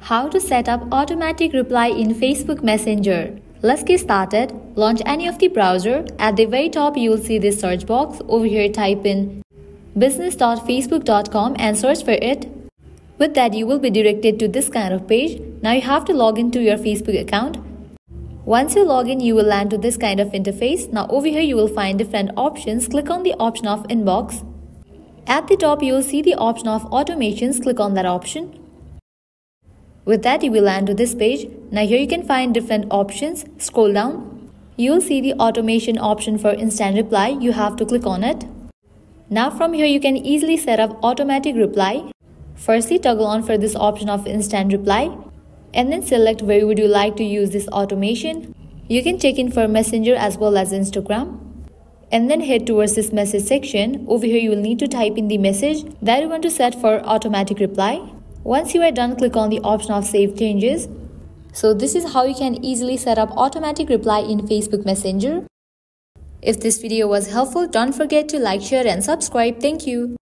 How to set up automatic reply in Facebook Messenger. Let's get started. Launch any of the browser. At the very top, you will see this search box. Over here, type in business.facebook.com and search for it. With that, you will be directed to this kind of page. Now you have to log into your Facebook account. Once you log in, you will land to this kind of interface. Now over here, you will find different options. Click on the option of inbox. At the top, you will see the option of automations. Click on that option. With that, you will land to this page. Now here you can find different options. Scroll down. You will see the automation option for instant reply. You have to click on it. Now from here, you can easily set up automatic reply. Firstly, toggle on for this option of instant reply and then select where would you like to use this automation. You can check in for Messenger as well as Instagram and then head towards this message section. Over here, you will need to type in the message that you want to set for automatic reply. Once you are done, click on the option of save changes. So this is how you can easily set up automatic reply in Facebook Messenger. If this video was helpful, don't forget to like, share and subscribe. Thank you.